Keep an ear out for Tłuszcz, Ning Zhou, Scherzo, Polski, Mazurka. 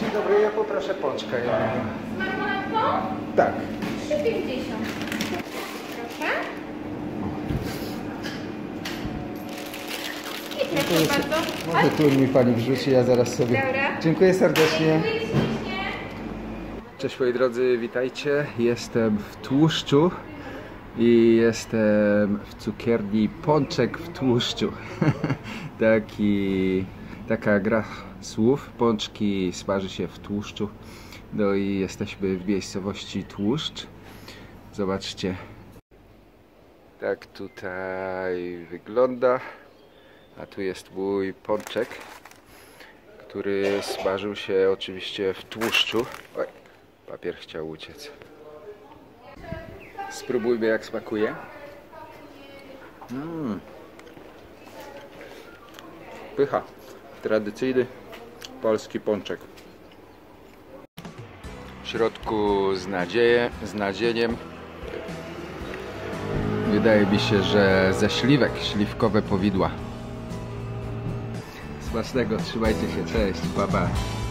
Dzień dobry, ja poproszę pączka. Z markolatką? Tak. 3,50. Proszę. Dziękuję bardzo. Może tu mi pani wrzuci, ja zaraz sobie... Dobra. Dziękuję serdecznie. Cześć moi drodzy, witajcie. Jestem w Tłuszczu i jestem w cukierni Pączek w Tłuszczu. Taka gra słów. Pączki smaży się w tłuszczu. No i jesteśmy w miejscowości Tłuszcz. Zobaczcie. Tak tutaj wygląda. A tu jest mój pączek, który smażył się oczywiście w tłuszczu. Oj, papier chciał uciec. Spróbujmy jak smakuje. Pycha. Tradycyjny polski pączek. W środku z nadzieniem. Wydaje mi się, że ze śliwek, śliwkowe powidła. Smacznego, trzymajcie się, cześć, pa pa.